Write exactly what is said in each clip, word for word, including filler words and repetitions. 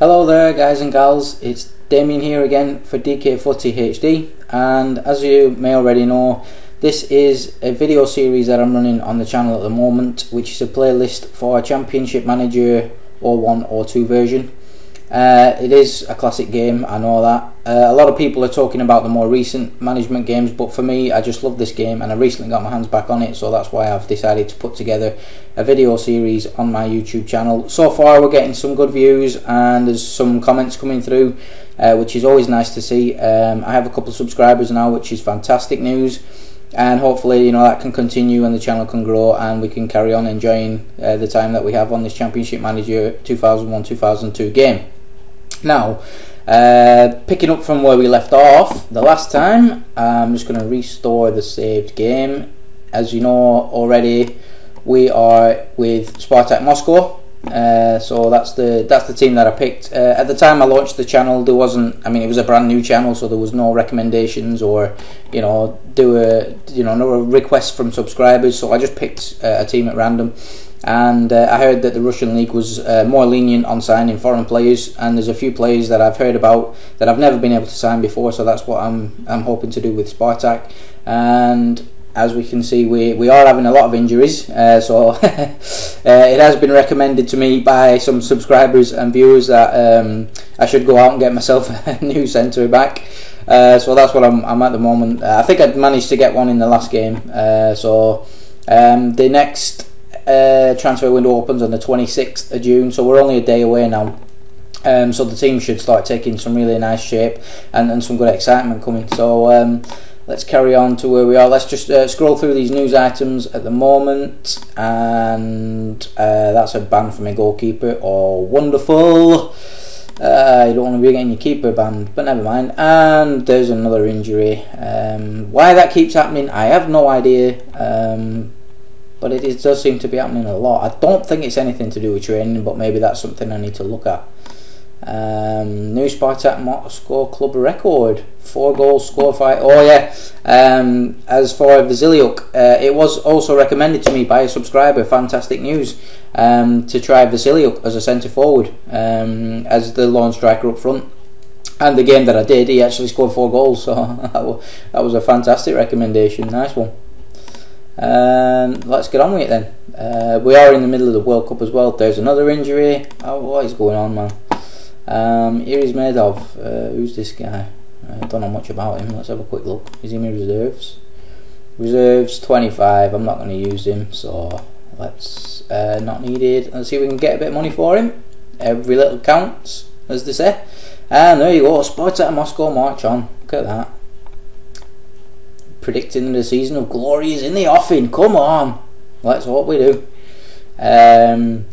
Hello there guys and gals, it's Damien here again for D K forty H D, and as you may already know, this is a video series that I'm running on the channel at the moment, which is a playlist for Championship Manager oh one oh two version. Uh, it is a classic game, I know that. Uh, a lot of people are talking about the more recent management games, but for me, I just love this game and I recently got my hands back on it, so that's why I've decided to put together a video series on my YouTube channel. So far we're getting some good views and there's some comments coming through, uh, which is always nice to see. Um, I have a couple of subscribers now, which is fantastic news. And hopefully, you know, that can continue and the channel can grow and we can carry on enjoying uh, the time that we have on this Championship Manager two thousand one two thousand two game. Now, uh, picking up from where we left off the last time, I'm just going to restore the saved game. As you know already, we are with Spartak Moscow. Uh, so that's the that's the team that I picked. Uh, at the time I launched the channel, there wasn't. I mean, it was a brand new channel, so there was no recommendations or, you know, do a you know no request from subscribers. So I just picked uh, a team at random, and uh, I heard that the Russian league was uh, more lenient on signing foreign players, and there's a few players that I've heard about that I've never been able to sign before. So that's what I'm I'm hoping to do with Spartak. And as we can see, we, we are having a lot of injuries, uh, so uh, it has been recommended to me by some subscribers and viewers that um, I should go out and get myself a new centre back. Uh, so that's what I'm, I'm at the moment. I think I'd managed to get one in the last game. Uh, so um, the next uh, transfer window opens on the twenty-sixth of June, so we're only a day away now. Um, so the team should start taking some really nice shape and, and some good excitement coming. So. Um, Let's carry on to where we are. Let's just uh, scroll through these news items at the moment, and uh, that's a ban from a goalkeeper. Oh, wonderful. Uh, you don't want to be getting your keeper banned, but never mind. And there's another injury. Um, why that keeps happening, I have no idea, um, but it, it does seem to be happening a lot. I don't think it's anything to do with training, but maybe that's something I need to look at. Um, new Spartak Moscow club record, four goals, score five. Oh yeah. Um, as for Vasiljok, uh, it was also recommended to me by a subscriber. Fantastic news. Um, to try Vasiljok as a centre forward, um, as the lone striker up front. And the game that I did, he actually scored four goals. So that was a fantastic recommendation. Nice one. Um, let's get on with it then. Uh, we are in the middle of the World Cup as well. There's another injury. Oh, what is going on, man? Um, here he's made of. Uh, who's this guy? I don't know much about him. Let's have a quick look. Is he in reserves? Reserves twenty-five. I'm not going to use him, so let's uh, not needed. Let's see if we can get a bit of money for him. Every little counts, as they say. And there you go. Spartak Moscow march on. Look at that. Predicting the season of glory is in the offing. Come on. Let's hope we do. Um.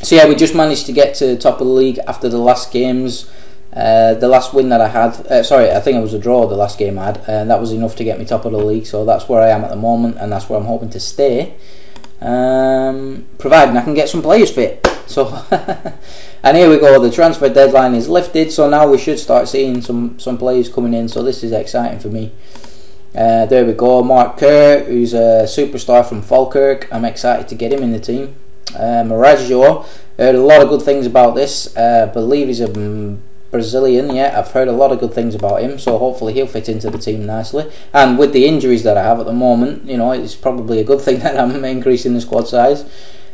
So yeah, we just managed to get to the top of the league after the last games. Uh, the last win that I had, uh, sorry, I think it was a draw the last game I had, and that was enough to get me top of the league, so that's where I am at the moment, and that's where I'm hoping to stay. Um, providing I can get some players fit. So, and here we go, the transfer deadline is lifted, so now we should start seeing some, some players coming in, so this is exciting for me. Uh, there we go, Mark Kerr, who's a superstar from Falkirk. I'm excited to get him in the team. Uh, Mirajo, heard a lot of good things about this. I uh, believe he's a um, Brazilian, yeah, I've heard a lot of good things about him, so hopefully he'll fit into the team nicely. And with the injuries that I have at the moment, you know, it's probably a good thing that I'm increasing the squad size.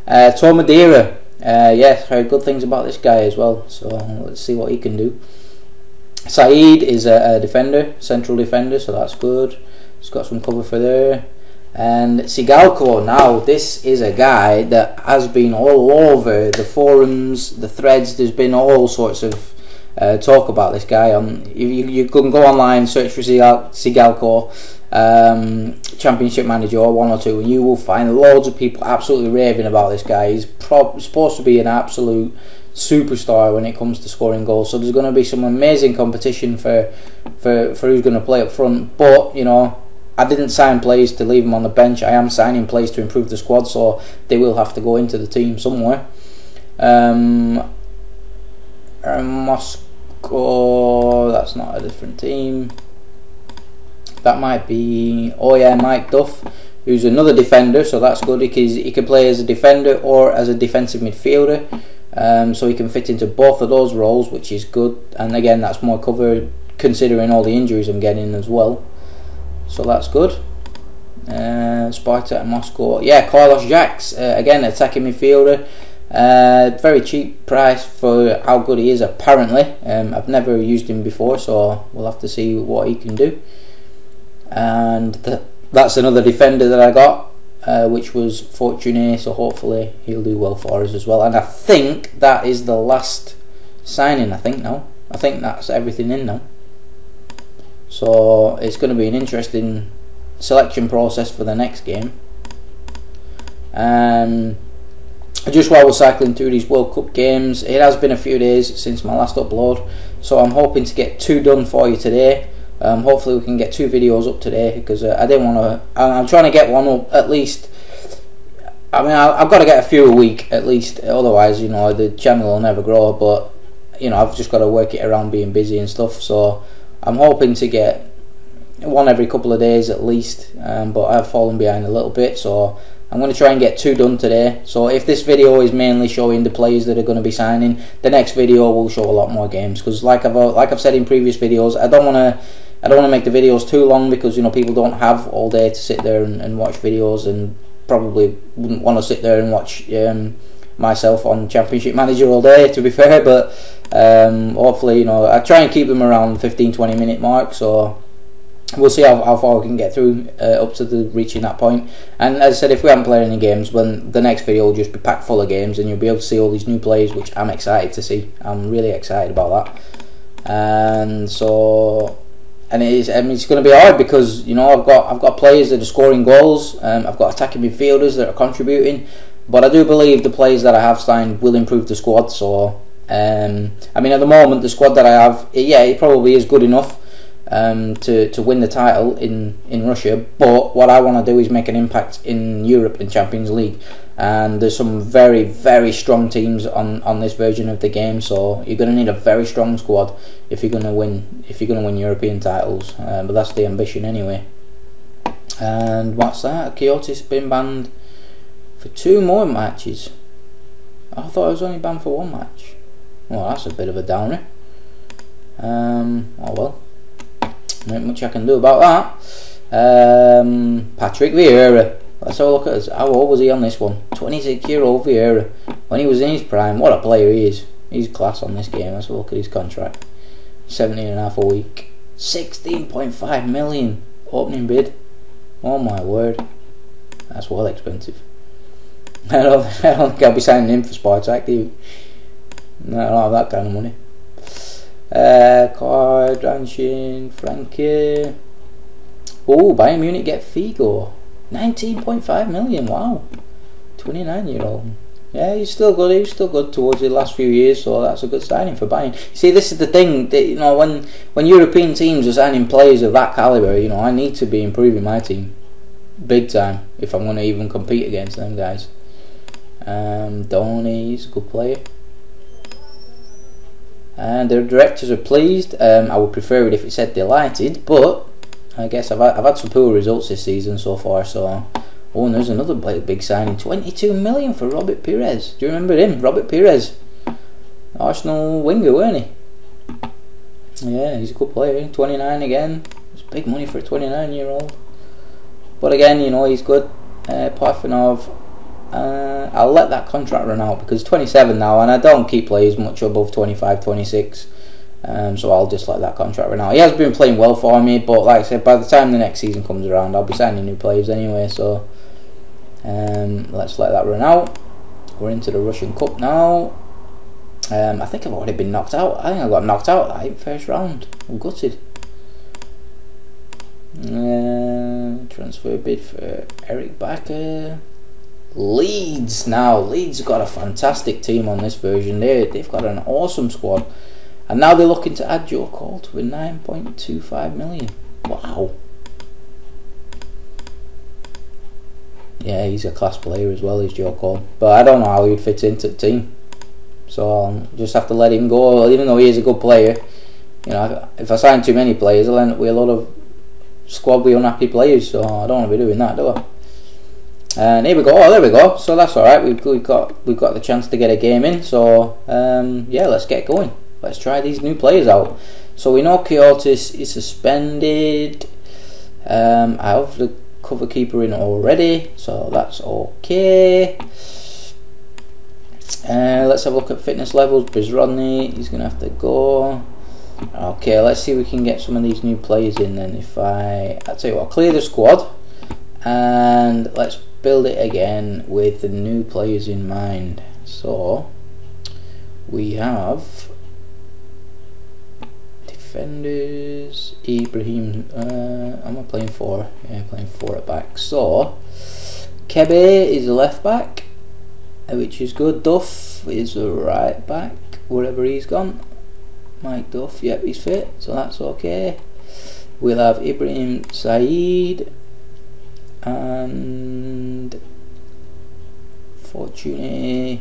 Uh, Tom Madeira, uh, yes, heard good things about this guy as well, so let's see what he can do. Saeed is a, a defender, central defender, so that's good. He's got some cover for there. And Sigalco, now this is a guy that has been all over the forums, the threads. There's been all sorts of uh, talk about this guy. On you, you can go online, search for Sigalco um, Championship Manager oh one oh two, and you will find loads of people absolutely raving about this guy. He's pro supposed to be an absolute superstar when it comes to scoring goals. So there's going to be some amazing competition for for for who's going to play up front. But you know, I didn't sign players to leave them on the bench. I am signing players to improve the squad, so they will have to go into the team somewhere. Um, Moscow, that's not a different team. That might be, oh yeah, Mike Duff, who's another defender, so that's good. He can, he can play as a defender or as a defensive midfielder. um, so he can fit into both of those roles, which is good. And again, that's more cover considering all the injuries I'm getting as well, so that's good. Uh, Spartak Moscow, yeah, Carlos Jax, uh, again, attacking midfielder, uh, very cheap price for how good he is apparently. um, I've never used him before, so we'll have to see what he can do. And th that's another defender that I got, uh, which was Fortuné, so hopefully he'll do well for us as well. And I think that is the last signing. I think now I think that's everything in now, so it's going to be an interesting selection process for the next game. Um, just while we're cycling through these World Cup games, it has been a few days since my last upload, so I'm hoping to get two done for you today. Um, hopefully we can get two videos up today, because uh, I didn't want to. I'm trying to get one up at least. I mean, I, I've got to get a few a week at least, otherwise, you know, the channel will never grow. But you know, I've just got to work it around being busy and stuff, so I'm hoping to get one every couple of days at least. Um, but I've fallen behind a little bit, so I'm going to try and get two done today. So if this video is mainly showing the players that are going to be signing, the next video will show a lot more games, because like I've like I've said in previous videos, I don't want to I don't want to make the videos too long, because you know, people don't have all day to sit there and, and watch videos, and probably wouldn't want to sit there and watch um, myself on Championship Manager all day, to be fair. But um, hopefully, you know, I try and keep them around fifteen twenty minute mark, so we'll see how, how far we can get through uh, up to the reaching that point. And as I said, if we haven't played any games, then the next video will just be packed full of games, and you'll be able to see all these new players, which I'm excited to see. I'm really excited about that. And so, and it is, I mean, it's going to be hard, because you know, I've got I've got players that are scoring goals. Um, I've got attacking midfielders that are contributing, but I do believe the players that I have signed will improve the squad. So, um, I mean, at the moment, the squad that I have, yeah, it probably is good enough um to to win the title in in Russia, but what I want to do is make an impact in Europe and Champions League. And there's some very very strong teams on on this version of the game, so you're going to need a very strong squad if you're going to win if you're going to win European titles. Uh, but that's the ambition anyway. And what's that? Chiyotis been banned for two more matches. I thought I was only banned for one match. Well, that's a bit of a downer. Um oh well, not much I can do about that. Um, Patrick Vieira, let's have a look at us. How old was he on this one? twenty-six year old Vieira, when he was in his prime. What a player he is. He's class on this game. Let's have a look at his contract. seventeen and a half a week, sixteen point five million opening bid. Oh my word, that's well expensive. I don't, I don't think I'll be signing him for Spartak, do you? No, I don't have that kind of money. Uh, Card, Ranshin, Frankie. Oh, Bayern Munich get Figo, nineteen point five million. Wow, twenty-nine year old. Yeah, he's still good. He's still good towards the last few years, so that's a good signing for Bayern. You see, this is the thing that, you know, when when European teams are signing players of that caliber, you know, I need to be improving my team big time if I'm going to even compete against them guys. Um, Donny's a good player. And the directors are pleased. Um, I would prefer it if it said delighted, but I guess I've had, I've had some poor results this season so far. So, oh, and there's another big signing, twenty-two million for Robert Pires. Do you remember him, Robert Pires? Arsenal winger, weren't he? Yeah, he's a good player. twenty-nine again. It's big money for a twenty-nine year old. But again, you know, he's good. Uh, Parfenov. Uh, I'll let that contract run out, because twenty-seven now, and I don't keep players much above twenty-five, twenty-six, um, so I'll just let that contract run out. He has been playing well for me, but like I said, by the time the next season comes around, I'll be signing new players anyway, so um, let's let that run out. We're into the Russian Cup now. um, I think I've already been knocked out. I think I got knocked out like first round. I'm gutted. Uh, transfer bid for Eric Bakker. Leeds now. Leeds got a fantastic team on this version. They, they've got an awesome squad, and now they're looking to add Joe Cole to a nine point two five million. Wow. Yeah, he's a class player as well, as Joe Cole, but I don't know how he'd fit into the team, so I'll just have to let him go. Even though he is a good player, you know, if I sign too many players, I'll end up with a lot of squad with unhappy players, so I don't want to be doing that, do I? And here we go. Oh, there we go. So that's all right. We've, we've got we've got the chance to get a game in. So um, yeah, let's get going. Let's try these new players out. So we know Chiyotis is suspended. Um, I have the cover keeper in already, so that's okay. Uh, let's have a look at fitness levels. Bisrodny, he's gonna have to go. Okay, let's see if we can get some of these new players in then. If I, I'll tell you what, I'll clear the squad and let's build it again with the new players in mind. So we have defenders, Ibrahim, uh, am I playing four? Yeah, playing four at back. So Kebe is a left back, which is good. Duff is a right back, wherever he's gone. Mike Duff, yep, he's fit, so that's okay. We'll have Ibrahim, Saeed, and Fortuné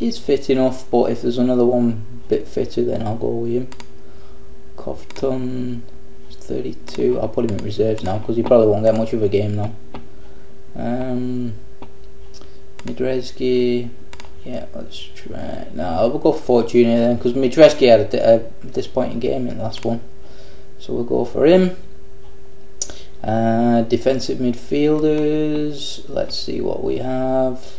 is fit enough, but if there's another one a bit fitter, then I'll go with him. Kovtun is thirty-two, I'll put him in reserves now because he probably won't get much of a game now. Um, Mitreski, yeah, let's try. No, we'll go for Fortuna then, because Mitreski had a, a disappointing game in the last one, so we'll go for him. Uh, defensive midfielders, let's see what we have.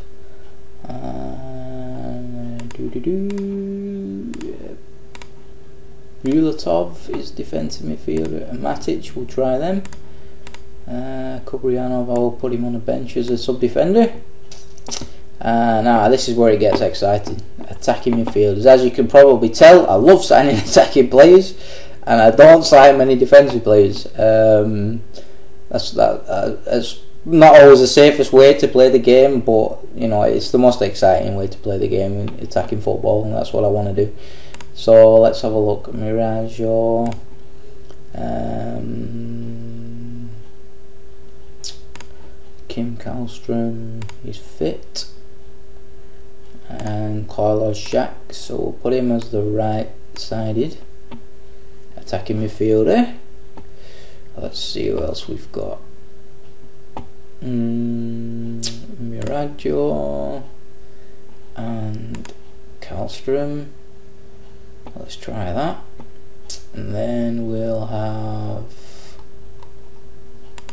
Uh, do do do. Bulatov is defensive midfielder, and Matic, we'll try them. Uh, Kubrianov, I'll put him on the bench as a sub defender. Uh, now this is where it gets exciting. Attacking midfielders, as you can probably tell, I love signing attacking players, and I don't sign many defensive players. Um, that's that. Uh, that's not always the safest way to play the game, but you know it's the most exciting way to play the game in attacking football, and that's what I want to do. So let's have a look. Mirajo. Um, Kim Källström is fit. And Carlos Jax, so we'll put him as the right-sided attacking midfielder. Let's see who else we've got. Mm, Mirajo and Källström. Let's try that, and then we'll have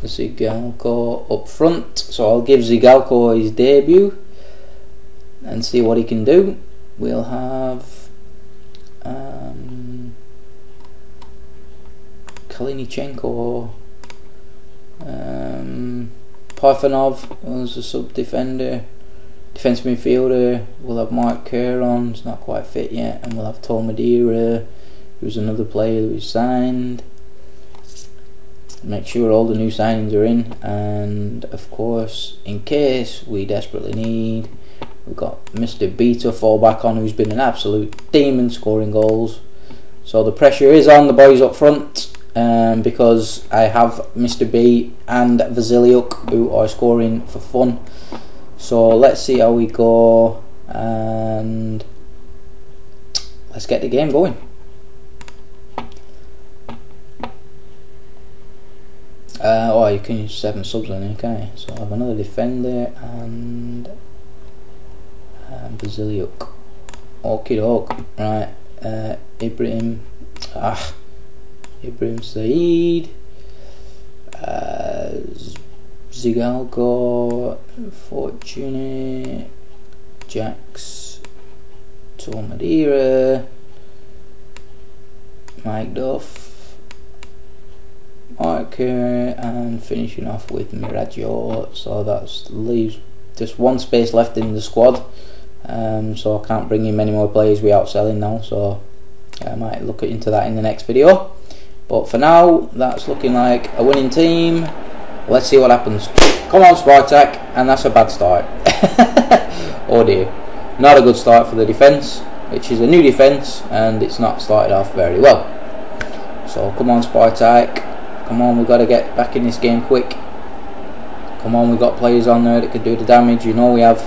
Sigalco up front. So I'll give Sigalco his debut and see what he can do. We'll have um, Kalinichenko, um, Parfenov as a sub defender, defensive midfielder. We'll have Mark Kerr on, he's not quite fit yet, and we'll have Tom Madeira, who's another player that we signed. Make sure all the new signings are in, and of course, in case we desperately need, we've got Mister B to fall back on, who's been an absolute demon scoring goals. So the pressure is on the boys up front, um, because I have Mister B and Vasiljok who are scoring for fun. So let's see how we go, and let's get the game going. Uh, oh, you can use seven subs on here, can't you? So I have another defender and Um, Basiliuk. Okie doke. Right. Uh, Ibrahim. Ah. Ibrahim Saeed. Uh, Sigalco. Fortune. Jax. Tom Madeira. Mike Duff. Mark Kerr. And finishing off with Mirajo. So that leaves just one space left in the squad. Um, so I can't bring in many more players, we outselling now, so I might look into that in the next video. But for now, that's looking like a winning team. Let's see what happens. Come on, Spartak, and that's a bad start. Oh dear, not a good start for the defence, which is a new defence, and it's not started off very well. So come on, Spartak, come on, we've got to get back in this game quick. Come on, we've got players on there that could do the damage, you know we have.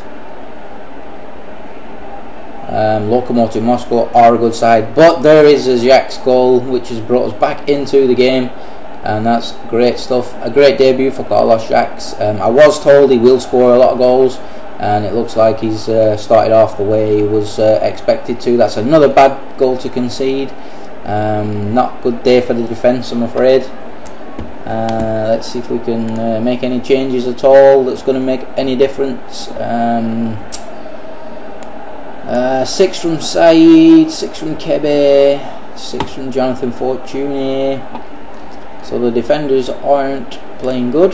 Um, Lokomotiv Moscow are a good side, but there is a Jax goal which has brought us back into the game, and that's great stuff. A great debut for Carlos Jax. Um, I was told he will score a lot of goals, and it looks like he's uh, started off the way he was uh, expected to. That's another bad goal to concede. Um, not good day for the defence, I'm afraid. Uh, let's see if we can uh, make any changes at all that's going to make any difference. Um, uh, six from Saeed, six from Kebe, six from Jonathan Fortuné. So the defenders aren't playing good.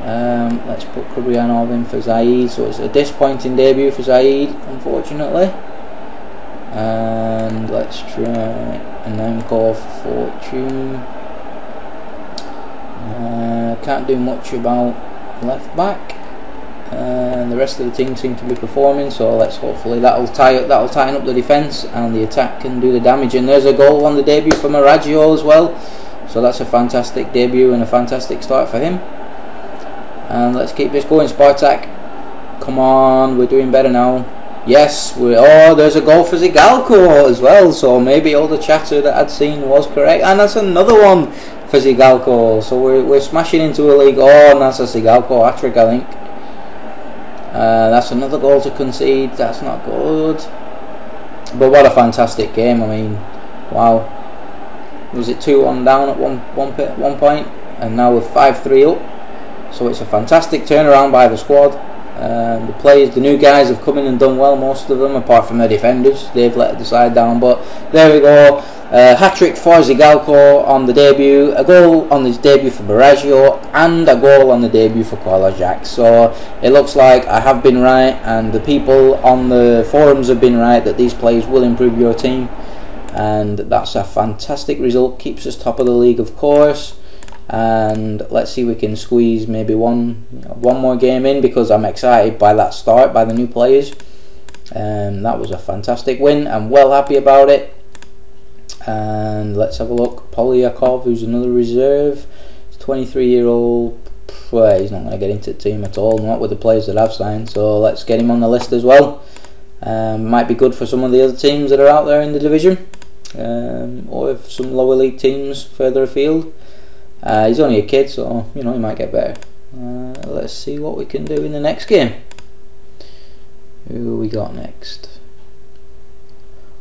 Um, let's put Kubrianov in for Saeed. So it's a disappointing debut for Saeed, unfortunately. And let's try and then call for Fortune. Uh, can't do much about left back, and uh, the rest of the team seem to be performing. So let's hopefully that'll tie up, that'll tighten up the defence, and the attack can do the damage. And there's a goal on the debut for Mirajo as well. So that's a fantastic debut and a fantastic start for him. And let's keep this going, Spartak. Come on, we're doing better now. Yes, we oh, there's a goal for Sigalco as well, so maybe all the chatter that I'd seen was correct. And that's another one for Sigalco, so we're, we're smashing into a league. Oh, and that's a Sigalco hat-trick, I think. Uh, that's another goal to concede. That's not good. But what a fantastic game, I mean. Wow. Was it two one down at one, one, one point? And now we're five three up. So it's a fantastic turnaround by the squad. Um, the players, the new guys have come in and done well, most of them, apart from their defenders. They've let the side down, but there we go. Uh, hat-trick for Sigalco on the debut, a goal on his debut for Mirajo, and a goal on the debut for Carlos Jax. So it looks like I have been right, and the people on the forums have been right, that these players will improve your team. And that's a fantastic result, keeps us top of the league, of course. And let's see if we can squeeze maybe one one more game in, because I'm excited by that start by the new players. Um, that was a fantastic win. I'm well happy about it. And let's have a look. Polyakov, who's another reserve, twenty-three year old. Well, he's not going to get into the team at all, not with the players that I've signed. So let's get him on the list as well. Um, might be good for some of the other teams that are out there in the division, um, or if some lower league teams further afield. Uh, he's only a kid, so you know he might get better. Uh, let's see what we can do in the next game. Who we got next?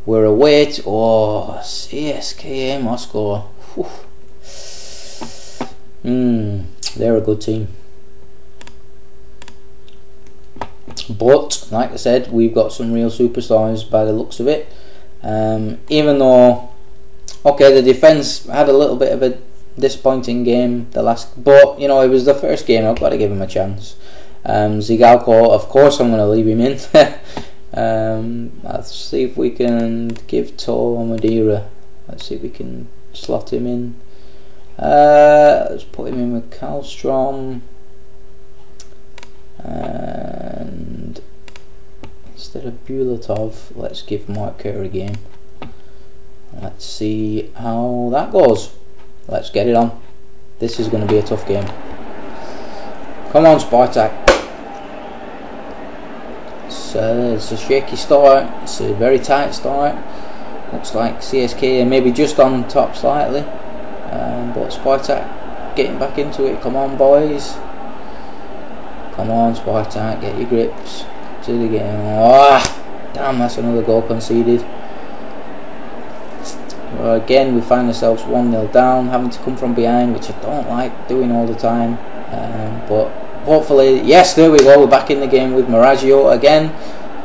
We're away to oh, C S K A Moscow. Mm, they're a good team. But like I said, we've got some real superstars by the looks of it. Um, even though, okay, the defence had a little bit of a disappointing game the last, but you know, it was the first game. I've got to give him a chance. um, Sigalco, of course I'm going to leave him in. um, let's see if we can give Tom Madeira, let's see if we can slot him in. Uh, let's put him in with Källström, and instead of Bulatov, let's give Mark Kerr a game. Let's see how that goes. Let's get it on. This is going to be a tough game. Come on, Spartak. It's, uh, it's a shaky start. It's a very tight start. Looks like C S K A maybe just on top slightly. Um, but Spartak getting back into it. Come on, boys. Come on, Spartak. Get your grips to the game. Ah, damn, that's another goal conceded. Again, we find ourselves one nil down, having to come from behind, which I don't like doing all the time. Um, but hopefully, yes, there we go. We're back in the game with Mirajo again.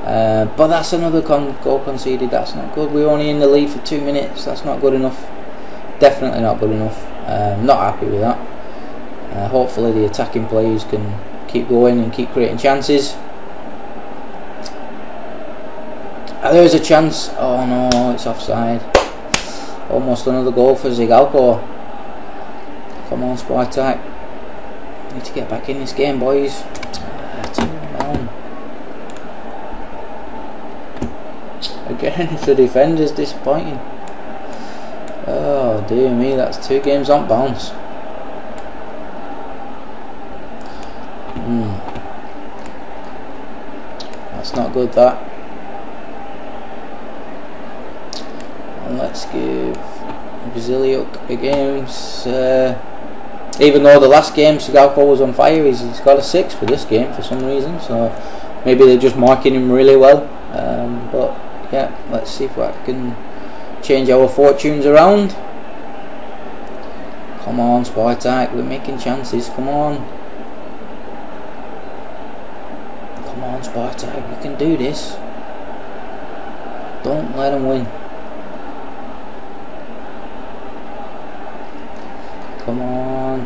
Uh, but that's another con goal conceded. That's not good. We're only in the lead for two minutes. That's not good enough. Definitely not good enough. Um, not happy with that. Uh, hopefully, the attacking players can keep going and keep creating chances. Uh, there's a chance. Oh no, it's offside. Almost another goal for Sigalco. Come on, Spartak. Need to get back in this game, boys. Again, the defender's disappointing. Oh dear me, that's two games on bounce. Mm. That's not good, that. Let's give Basiliuk against, uh, even though the last game Sigalco was on fire, he's, he's got a six for this game for some reason, so maybe they're just marking him really well. Um, but yeah, let's see if I can change our fortunes around. Come on Spartak, we're making chances, come on. Come on Spartak, we can do this. Don't let them win. Come on.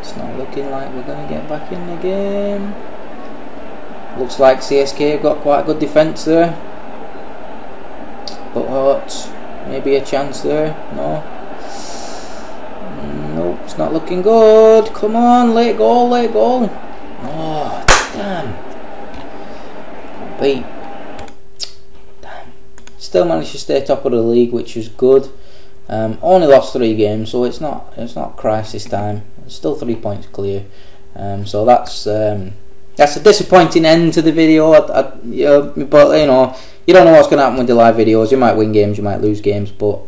It's not looking like we're going to get back in the game. Looks like C S K have got quite a good defence there. But maybe a chance there. No. Nope, it's not looking good. Come on, late goal, late goal. Oh, damn. Beat. Damn. Still managed to stay top of the league, which is good. Um, only lost three games, so it's not it's not crisis time. It's still three points clear, um, so that's um, that's a disappointing end to the video. I, I, you know, but you know, you don't know what's going to happen with the live videos. You might win games, you might lose games, but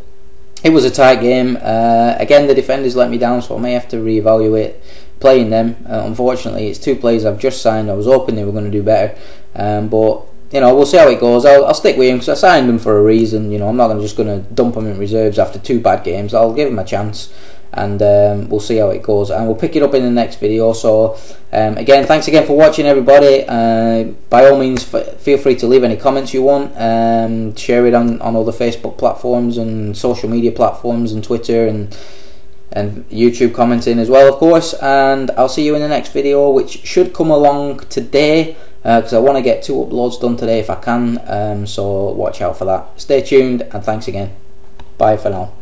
it was a tight game. Uh, again, the defenders let me down, so I may have to reevaluate playing them. Uh, unfortunately, it's two players I've just signed. I was hoping they were going to do better, um, but. You know, we'll see how it goes. I'll, I'll stick with him because I signed him for a reason. You know, I'm not gonna, just going to dump him in reserves after two bad games. I'll give him a chance, and um, we'll see how it goes. And we'll pick it up in the next video. So, um, again, thanks again for watching, everybody. Uh, by all means, f feel free to leave any comments you want. Um, share it on on all the Facebook platforms and social media platforms and Twitter and and YouTube commenting as well, of course. And I'll see you in the next video, which should come along today. Because uh, I want to get two uploads done today if I can, um, so watch out for that. Stay tuned and thanks again. Bye for now.